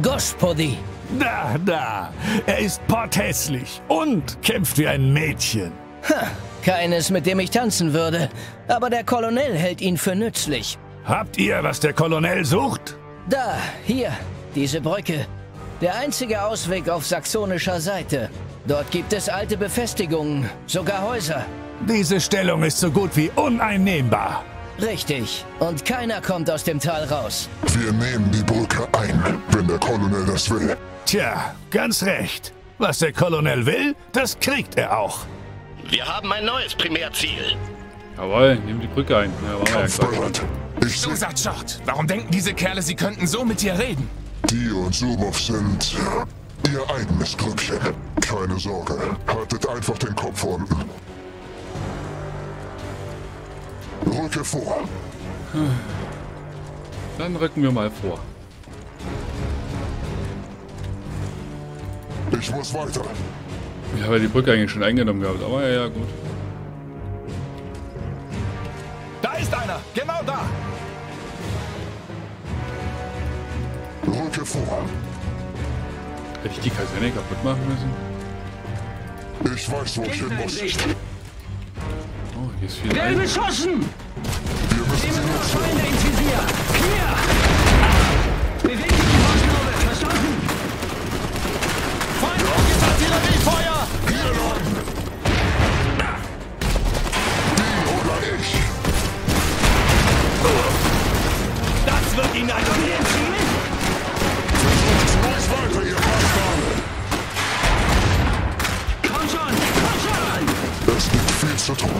Gospodi. Na, na, er ist porthässlich und kämpft wie ein Mädchen. Ha, keines, mit dem ich tanzen würde, aber der Colonel hält ihn für nützlich. Habt ihr, was der Colonel sucht? Da, hier, diese Brücke. Der einzige Ausweg auf saxonischer Seite. Dort gibt es alte Befestigungen, sogar Häuser. Diese Stellung ist so gut wie uneinnehmbar. Richtig. Und keiner kommt aus dem Tal raus. Wir nehmen die Brücke ein, wenn der Colonel das will. Tja, ganz recht. Was der Colonel will, das kriegt er auch. Wir haben ein neues Primärziel. Jawohl, nehmen die Brücke ein. Kampfbereit. Du sagst, Short, warum denken diese Kerle, sie könnten so mit dir reden? Dio und Zubov sind ihr eigenes Grüppchen. Keine Sorge, haltet einfach den Kopf unten. Rücke vor. Dann rücken wir mal vor. Ich muss weiter. Ich habe ja die Brücke eigentlich schon eingenommen gehabt, aber ja, gut. Da ist einer! Genau da! Rücke vor. Hätte ich die Kaserne kaputt machen müssen? Ich weiß, wo ich hin muss. Gelbe Schossen! Nehmen nur Feinde ins Visier! Hier! Bewegt die Maschenrolle! Verstanden? Feind ist Artilleriefeuer! Hier, Leuten! Die oder ich! Das wird Ihnen ein Problem ziehen! Versucht's ruhig weiter, ihr Bastarde! Komm schon! Komm schon! Es gibt viel zu tun.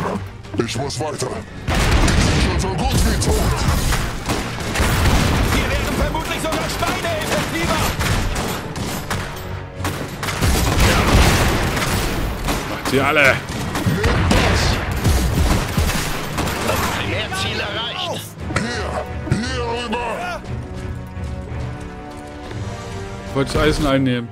Ich muss weiter. Die sind schon so gut wie tot. Wir wären vermutlich sogar Steine in das Fieber. Macht sie alle. Das Ziel erreicht. Hier rüber. Ich wollte das Eisen einnehmen.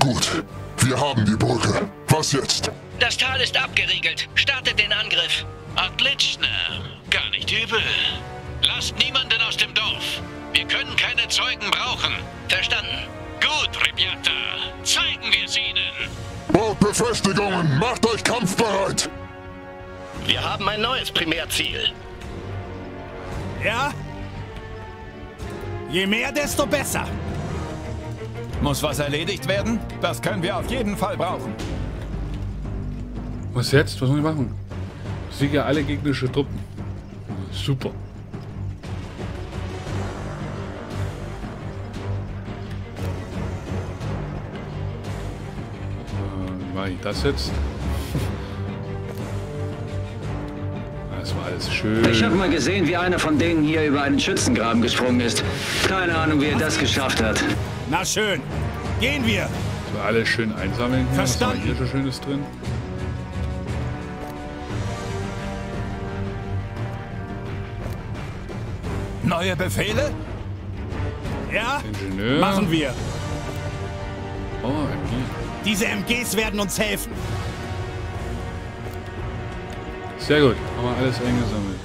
Gut, wir haben die Brücke. Was jetzt? Das Tal ist abgeriegelt. Startet den Angriff. Adlitschner. Gar nicht übel. Lasst niemanden aus dem Dorf. Wir können keine Zeugen brauchen. Verstanden. Gut, Rebiata. Zeigen wir es ihnen. Baut Befestigungen. Macht euch kampfbereit. Wir haben ein neues Primärziel. Ja? Je mehr, desto besser. Muss was erledigt werden? Das können wir auf jeden Fall brauchen. Was jetzt? Was muss ich machen? Siege alle gegnerische Truppen. Super. Wie mache ich das jetzt? Das war alles schön. Ich habe mal gesehen, wie einer von denen hier über einen Schützengraben gesprungen ist. Keine Ahnung, wie er das geschafft hat. Na schön. Gehen wir. Das war alles schön einsammeln. Verstanden. Was war hier so Schönes drin? Neue Befehle? Ja, Ingenieur. Machen wir. Oh, MG. Diese MGs werden uns helfen. Sehr gut, haben wir alles eingesammelt.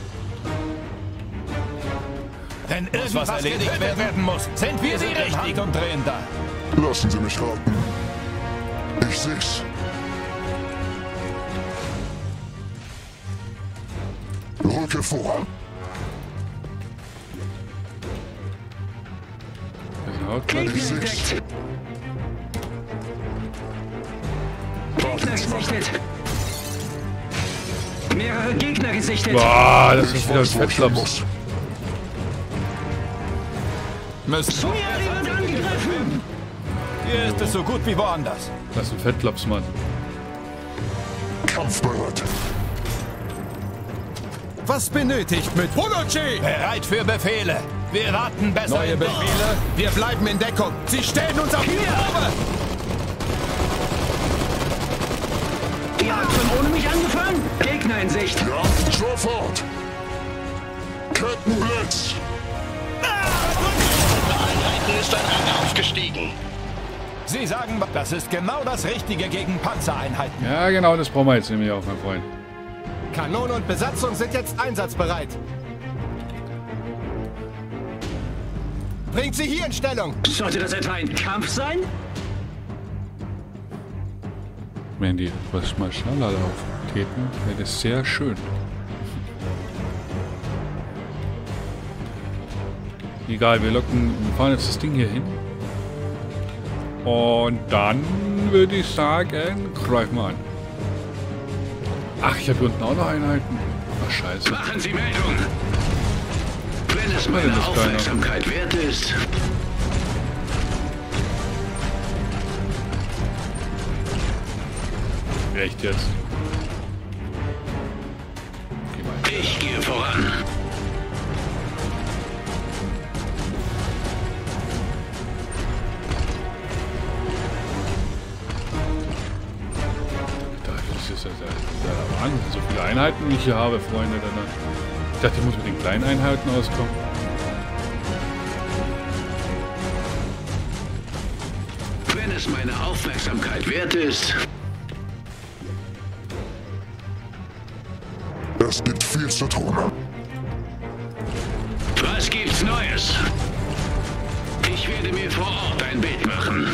Wenn irgendwas erledigt werden muss, sind wir sie richtig und drehen da. Lassen Sie mich raten. Ich seh's. Rücke vor. Gegner gesichtet. Mehrere Gegner gesichtet. Boah, das ist wieder ein Fettschlaps. Müssen. Hier ist es so gut wie woanders. Das ist ein Fettschlaps, Mann. Kampfbereit. Was benötigt mit Holochi? Bereit für Befehle. Wir warten besser. Neue Befehle. Wir bleiben in Deckung. Sie stellen uns auf die Probe. Die hat schon ohne mich angefangen. Gegner in Sicht. Ja, sofort. Kettenblitz. Einheiten ist ein Rang aufgestiegen. Sie sagen, das ist genau das Richtige gegen Panzereinheiten. Ja, genau, das brauchen wir jetzt nämlich auch, mein Freund. Kanonen und Besatzung sind jetzt einsatzbereit. Bringt sie hier in Stellung. Sollte das etwa ein Kampf sein? Wenn die etwas mal schneller laufen täten, wäre das sehr schön. Egal, wir fahren jetzt das Ding hier hin. Und dann würde ich sagen, greif mal an. Ach, ich habe hier unten auch noch Einheiten. Ach, scheiße. Machen Sie Meldung! Wenn es meine Aufmerksamkeit wert ist. Echt jetzt? Ich gehe voran. So viele Einheiten, wie ich hier habe, Freunde. Ich dachte, ich muss mit den kleinen Einheiten auskommen. Wenn es meine Aufmerksamkeit wert ist. Das gibt viel zu tun. Was gibt's Neues? Ich werde mir vor Ort ein Bild machen.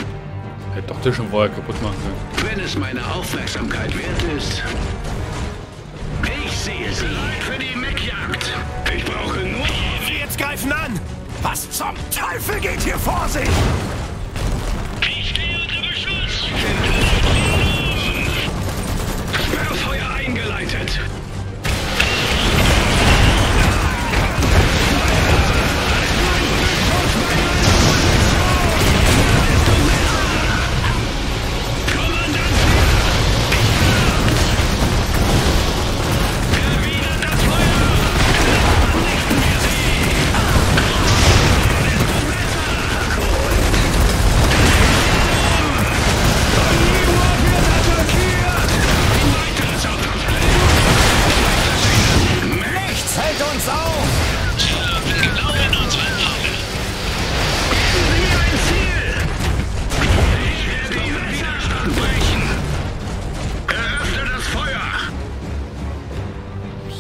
Hätte doch der schon vorher kaputt machen können. Wenn es meine Aufmerksamkeit wert ist. Ich sehe sie. Bereit für die Mechjagd. Ich brauche nur... Jetzt greifen an! Was zum Teufel geht hier vor sich? Ich stehe unter Beschuss. Sperrfeuer eingeleitet.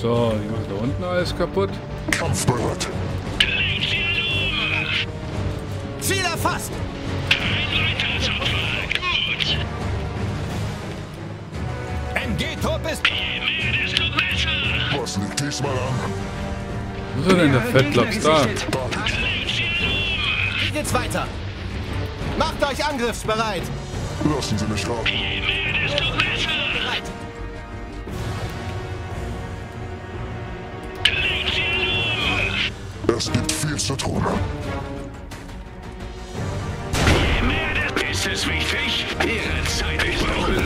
So, die machen da unten alles kaputt. Kampfbereit. Ziel erfasst! Kein Reitersaufwand, gut! MG-Top ist... Je mehr, desto besser! Was liegt diesmal an? Wo ist er denn, der Fettlaps da? Wie geht's weiter? Macht euch angriffsbereit! Lassen Sie mich raus! Je mehr, desto besser! Es gibt viel zu tun. Je mehr ist es wichtig, Ihre Zeit. Ich brauche nur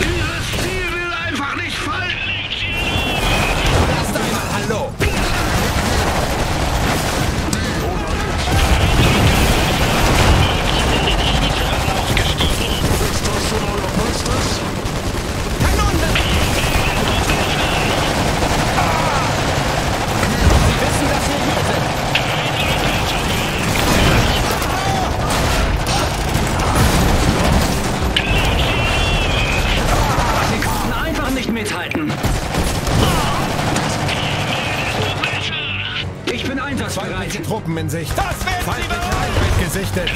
Ihres Ziel will einfach nicht fallen. Erst einmal Hallo. Ist das schon euer Bestes? Mithalten. Ich bin einsatzbereit. Die Truppen in Sicht. Das werden Sie behalten. Gesichtet.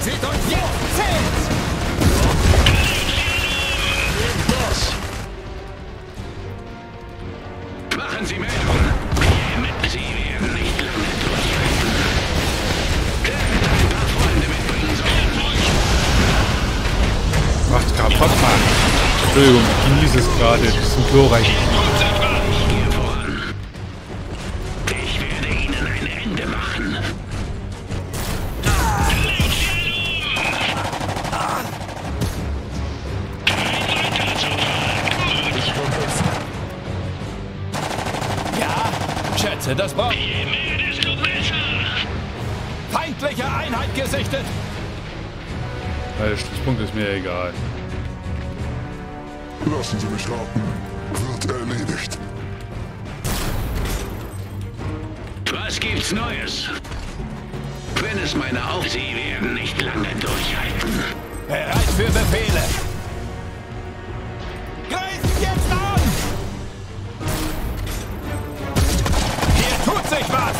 Seht euch jetzt! Machen Sie Meldung. Sie werden nicht lange durchhalten. Macht's kaputt, Mann. Entschuldigung, ich genieße es gerade. Das ist ein glorreiches Spiel. Ich werde Ihnen ein Ende machen. Ja, schätze, das braucht... Je mehr, desto besser. Feindliche Einheit gesichtet. Der Stützpunkt ist mir egal. Lassen Sie mich raten. Wird erledigt. Was gibt's Neues? Wenn es meine Aufsicht, sie werden nicht lange durchhalten. Bereit für Befehle! Greifen jetzt an! Hier tut sich was!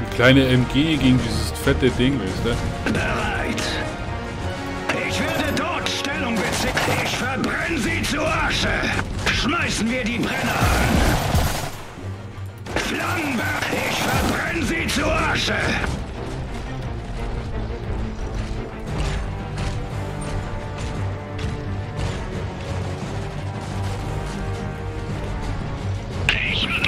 Eine kleine MG gegen dieses fette Ding, wisst ihr? Bereit! Ich werde dort Stellung beziehen! Ich verbrenne sie zu Asche! Schmeißen wir die Brenner an! Flammenwerfer! Ich verbrenne sie zu Asche! Schmoren!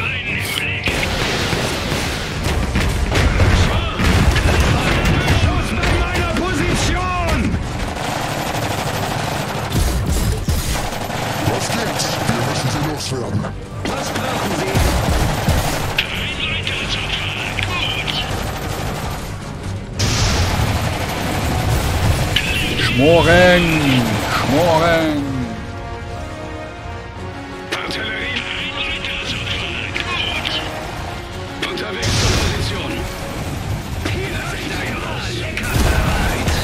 Artillerie! Unterwegs zur Position! Hier ist ein Auslecker bereit!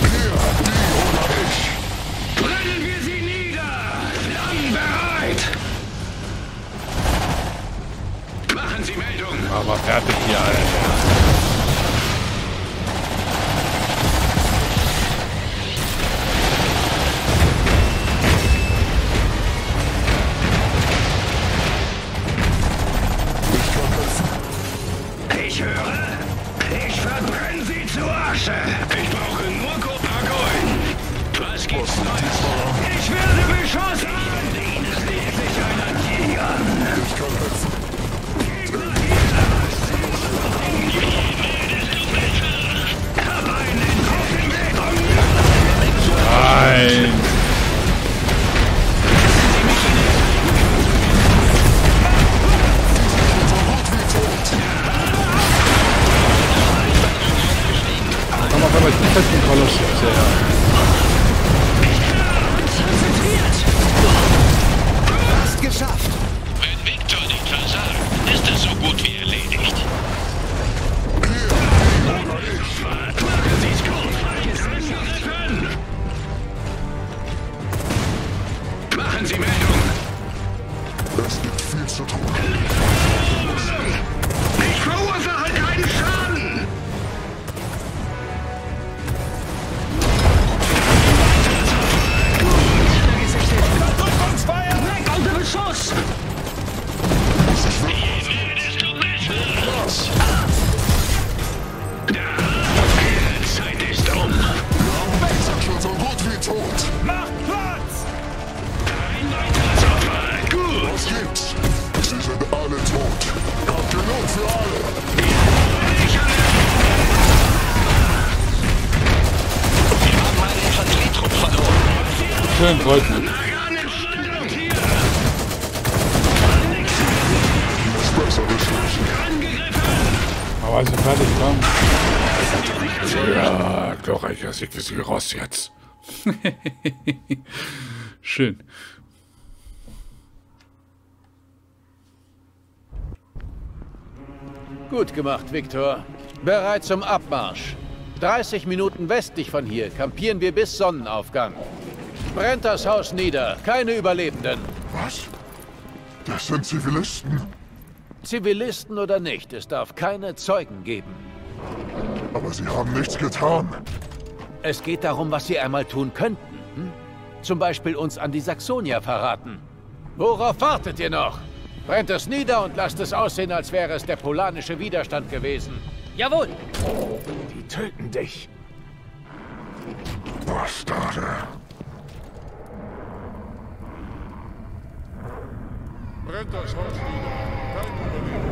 Hier, die oder ich! Brennen wir sie nieder! Flammen bereit! Sie Meldung. Aber fertig hier, Alter. Ich höre. Ich verbrenne sie zu Asche. Ich brauche nur Kopagoin. Was gibt's Neues? Ich werde beschossen. Ich sehe sich einer Tier an. Ich komme jetzt. Nein! Komm auf, aber ich bin fest im Kolossitz, ja. Schön, freut mich. Aber also fertig, komm. Ja, glorreicher Sieg für die Ross jetzt. Schön. Gut gemacht, Viktor. Bereit zum Abmarsch. 30 Minuten westlich von hier kampieren wir bis Sonnenaufgang. Brennt das Haus nieder. Keine Überlebenden. Was? Das sind Zivilisten? Zivilisten oder nicht, es darf keine Zeugen geben. Aber sie haben nichts getan. Es geht darum, was sie einmal tun könnten. Hm? Zum Beispiel uns an die Saxonia verraten. Worauf wartet ihr noch? Brennt es nieder und lasst es aussehen, als wäre es der polanische Widerstand gewesen. Jawohl! Die töten dich. Bastarde. Brennt das Haus nieder. Kein Problem.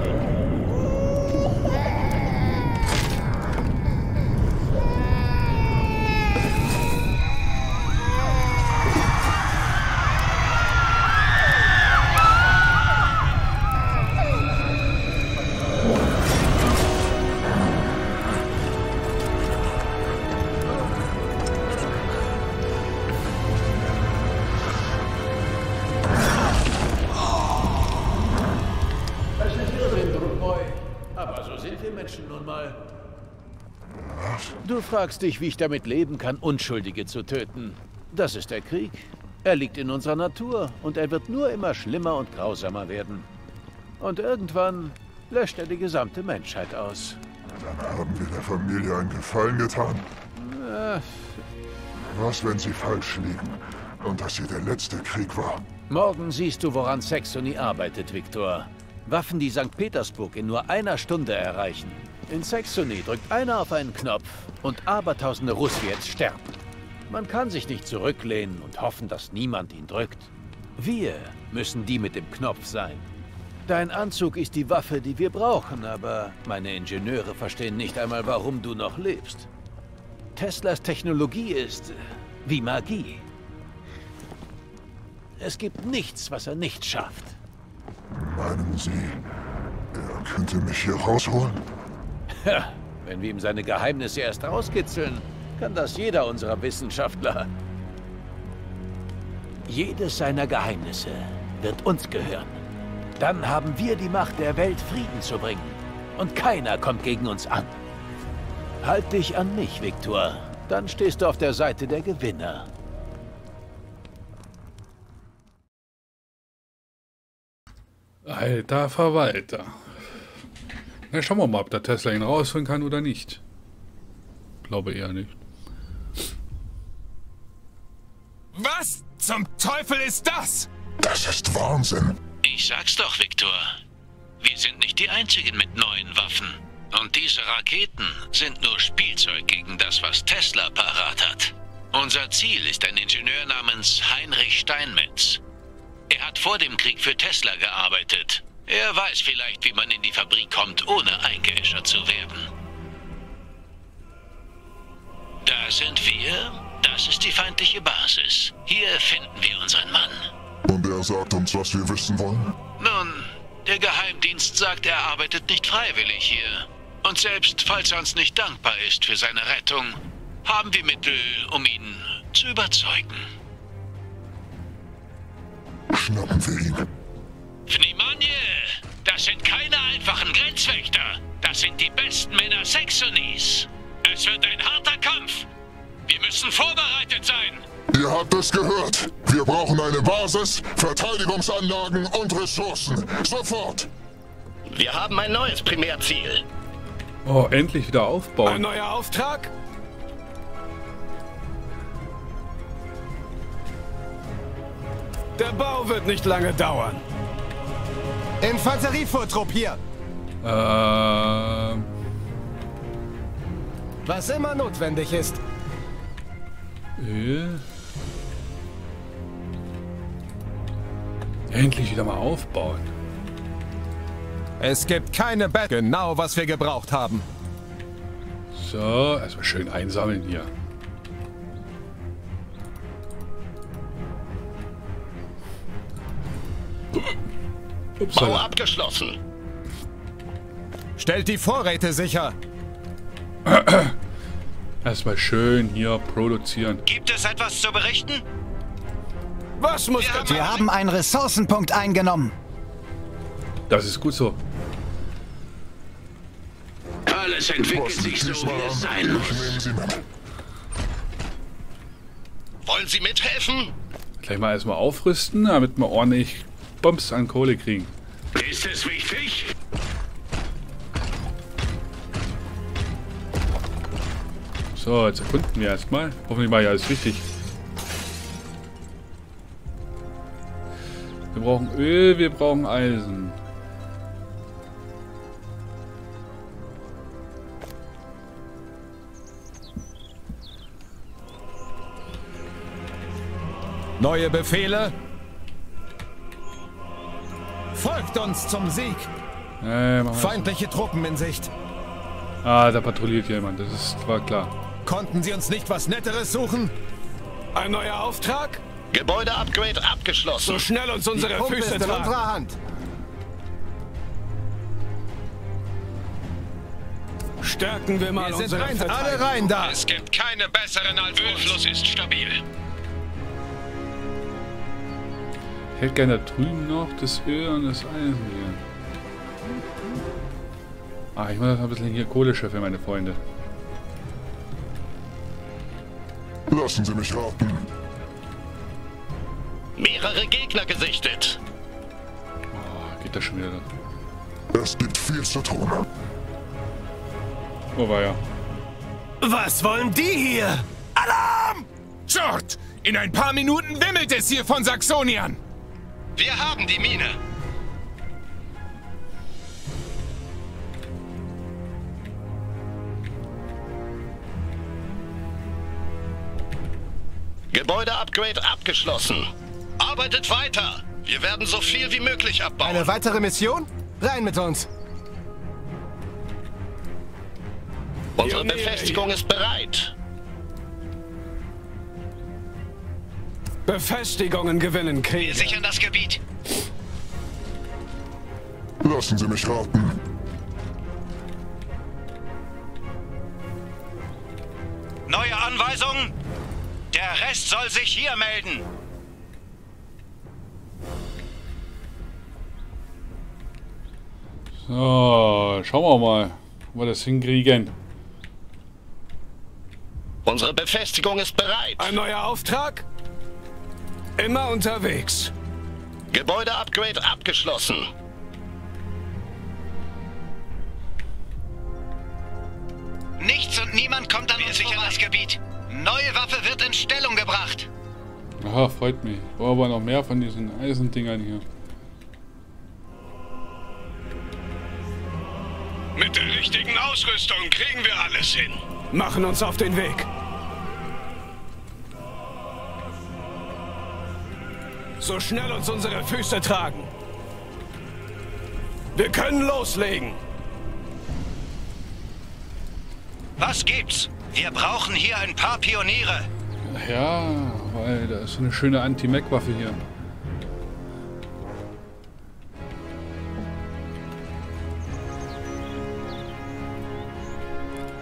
soll. Du fragst dich, wie ich damit leben kann, Unschuldige zu töten. Das ist der Krieg. Er liegt in unserer Natur und er wird nur immer schlimmer und grausamer werden. Und irgendwann löscht er die gesamte Menschheit aus. Dann haben wir der Familie einen Gefallen getan. Was, wenn sie falsch liegen und dass hier der letzte Krieg war? Morgen siehst du, woran Saxonia arbeitet, Viktor. Waffen, die St. Petersburg in nur einer Stunde erreichen. In Saxonia drückt einer auf einen Knopf und abertausende Russen jetzt sterben. Man kann sich nicht zurücklehnen und hoffen, dass niemand ihn drückt. Wir müssen die mit dem Knopf sein. Dein Anzug ist die Waffe, die wir brauchen, aber meine Ingenieure verstehen nicht einmal, warum du noch lebst. Teslas Technologie ist wie Magie. Es gibt nichts, was er nicht schafft. Meinen Sie, er könnte mich hier rausholen? Ja, wenn wir ihm seine Geheimnisse erst rauskitzeln, kann das jeder unserer Wissenschaftler. Jedes seiner Geheimnisse wird uns gehören. Dann haben wir die Macht, der Welt Frieden zu bringen. Und keiner kommt gegen uns an. Halt dich an mich, Viktor. Dann stehst du auf der Seite der Gewinner. Alter Verwalter. Na, schauen wir mal, ob der Tesla ihn rausholen kann oder nicht. Glaube eher nicht. Was zum Teufel ist das? Das ist Wahnsinn. Ich sag's doch, Viktor. Wir sind nicht die Einzigen mit neuen Waffen. Und diese Raketen sind nur Spielzeug gegen das, was Tesla parat hat. Unser Ziel ist ein Ingenieur namens Heinrich Steinmetz. Er hat vor dem Krieg für Tesla gearbeitet. Er weiß vielleicht, wie man in die Fabrik kommt, ohne eingeäschert zu werden. Da sind wir. Das ist die feindliche Basis. Hier finden wir unseren Mann. Und er sagt uns, was wir wissen wollen? Nun, der Geheimdienst sagt, er arbeitet nicht freiwillig hier. Und selbst falls er uns nicht dankbar ist für seine Rettung, haben wir Mittel, um ihn zu überzeugen. Schnappen wir ihn. Fnimanje, das sind keine einfachen Grenzwächter. Das sind die besten Männer Saxonias. Es wird ein harter Kampf. Wir müssen vorbereitet sein. Ihr habt es gehört. Wir brauchen eine Basis, Verteidigungsanlagen und Ressourcen. Sofort. Wir haben ein neues Primärziel. Oh, endlich wieder aufbauen. Ein neuer Auftrag? Der Bau wird nicht lange dauern. Infanterievortrupp hier. Was immer notwendig ist. Endlich wieder mal aufbauen. Es gibt keine Bett. Genau, was wir gebraucht haben. So, erstmal schön einsammeln hier. Bau abgeschlossen. Stellt die Vorräte sicher. Erstmal schön hier produzieren. Gibt es etwas zu berichten? Was muss das? Wir haben einen Ressourcenpunkt eingenommen. Das ist gut so. Alles entwickelt sich so, wie es sein muss. Wollen Sie mithelfen? Gleich mal erstmal aufrüsten, damit wir ordentlich Bums an Kohle kriegen. Ist es wichtig? So, jetzt erkunden wir erstmal. Hoffentlich war ja alles richtig. Wir brauchen Öl, wir brauchen Eisen. Neue Befehle. Folgt uns zum Sieg. Feindliche Truppen in Sicht. Ah, da patrouilliert jemand. Das ist, war klar. Konnten Sie uns nicht was Netteres suchen? Ein neuer Auftrag? Gebäude-Upgrade abgeschlossen. So schnell uns unsere Füße tragen. Unserer Hand. Stärken wir mal unsere Verteidigung. Alle rein da. Es gibt keine besseren als uns. Ölfluss ist stabil. Ich hätte gerne da drüben noch das Öl und das Eisen hier. Ah, ich muss noch ein bisschen hier Kohle scheffeln, meine Freunde. Lassen Sie mich raten. Mehrere Gegner gesichtet. Oh, geht das schon wieder? Es gibt viel zu tun. Oh, war ja. Was wollen die hier? Alarm! George, in ein paar Minuten wimmelt es hier von Saxoniern. Wir haben die Mine. Gebäude-Upgrade abgeschlossen. Arbeitet weiter. Wir werden so viel wie möglich abbauen. Eine weitere Mission? Rein mit uns. Unsere Befestigung ist bereit. Befestigungen gewinnen Krieg. Wir sichern das Gebiet. Lassen Sie mich raten. Neue Anweisung? Der Rest soll sich hier melden. So, schauen wir mal, ob wir das hinkriegen. Unsere Befestigung ist bereit. Ein neuer Auftrag? Immer unterwegs. Gebäude-Upgrade abgeschlossen. Nichts und niemand kommt an uns vorbei. Das Gebiet. Neue Waffe wird in Stellung gebracht. Aha, freut mich. Ich brauche aber noch mehr von diesen Eisendingern hier. Mit der richtigen Ausrüstung kriegen wir alles hin. Machen uns auf den Weg. So schnell uns unsere Füße tragen. Wir können loslegen. Was gibt's? Wir brauchen hier ein paar Pioniere. Ja, weil da ist so eine schöne Anti-Mech-Waffe hier.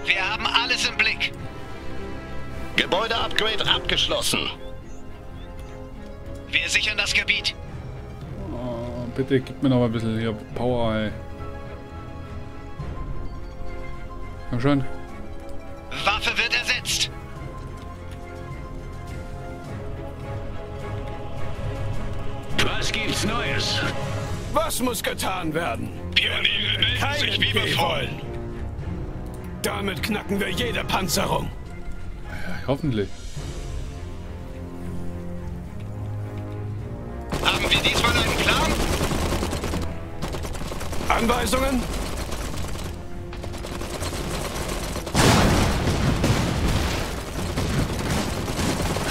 Wir haben alles im Blick. Gebäude-Upgrade abgeschlossen. Wir sichern das Gebiet. Oh, bitte gib mir noch ein bisschen hier Power, ey. Komm schon. Waffe wird ersetzt. Was gibt's Neues? Was muss getan werden? Pioniere melden sich liebevoll. Damit knacken wir jede Panzerung. Ja, hoffentlich. Haben wir diesmal einen Plan? Anweisungen?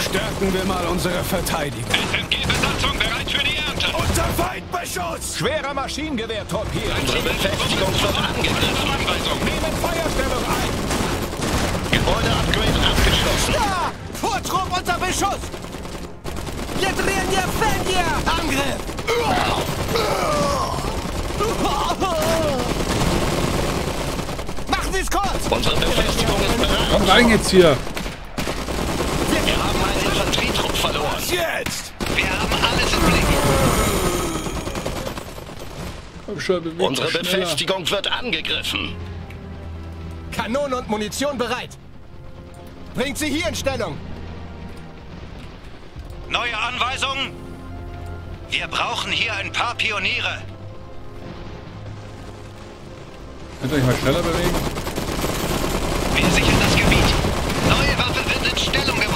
Stärken wir mal unsere Verteidigung. SMG-Besatzung bereit für die Ernte. Unser Feindbeschuss! Schwerer Maschinengewehr-Torpedo. Unsere Befestigung wird angegriffen. Anweisung. Nehmen Feuerstellung ein. Gebäude-Upgrade abgeschlossen. Ja! Vortrupp unter Beschuss! Jedrien-Jefenje! Angriff! Machen Sie es kurz! Unsere Befestigung ist bereit. Komm rein jetzt hier! Verloren. Jetzt! Wir haben alles im Blick. Unsere Befestigung wird angegriffen. Kanonen und Munition bereit. Bringt sie hier in Stellung. Neue Anweisung? Wir brauchen hier ein paar Pioniere. Könnt ihr euch mal schneller bewegen? Wir sichern das Gebiet. Neue Waffe wird in Stellung gebracht.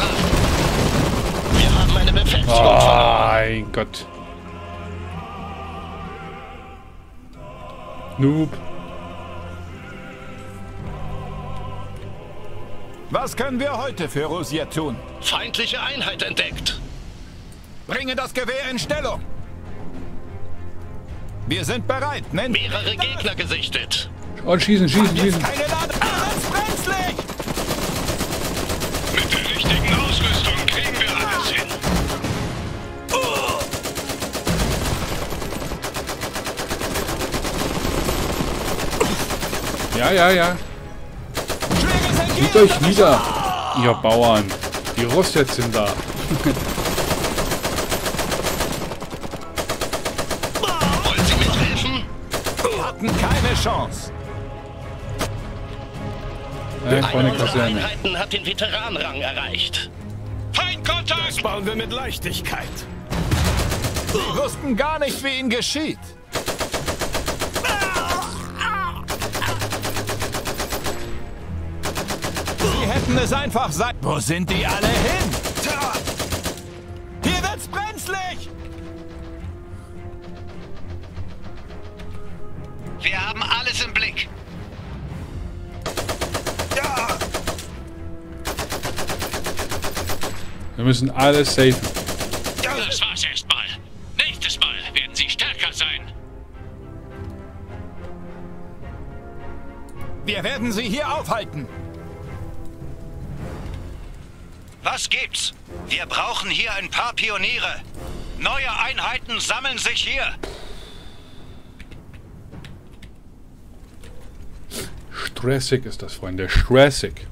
Oh, mein Gott. Noob. Was können wir heute für Rosia tun? Feindliche Einheit entdeckt. Bringe das Gewehr in Stellung. Wir sind bereit. Nennt mehrere Gegner gesichtet. Und schießen, schießen, schießen. Keine Lade. Das ist brenzlig. Mit der richtigen Ausrüstung kriegen wir alles hin. Ja, ja, ja. Geht euch nieder, ihr Bauern. Die Russets sind da. Wollen Sie mithelfen? Hatten keine Chance. Eine unserer Einheiten hat den Veteranenrang erreicht. Feindkontakt! Das bauen wir mit Leichtigkeit. Sie wussten gar nicht, wie ihnen geschieht. Sie hätten es einfach sein. Wo sind die alle hin? Hier wird's brenzlig! Wir haben alles im Blick. Wir müssen alles safen. Das war's erstmal. Nächstes Mal werden sie stärker sein. Wir werden sie hier aufhalten. Was gibt's? Wir brauchen hier ein paar Pioniere. Neue Einheiten sammeln sich hier. Stressig ist das, Freunde. Stressig.